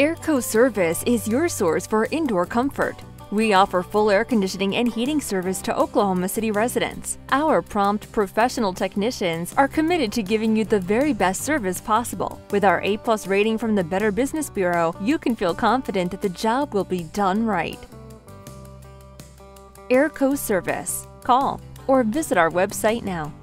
Airco Service is your source for indoor comfort. We offer full air conditioning and heating service to Oklahoma City residents. Our prompt, professional technicians are committed to giving you the very best service possible. With our A+ rating from the Better Business Bureau, you can feel confident that the job will be done right. Airco Service. Call or visit our website now.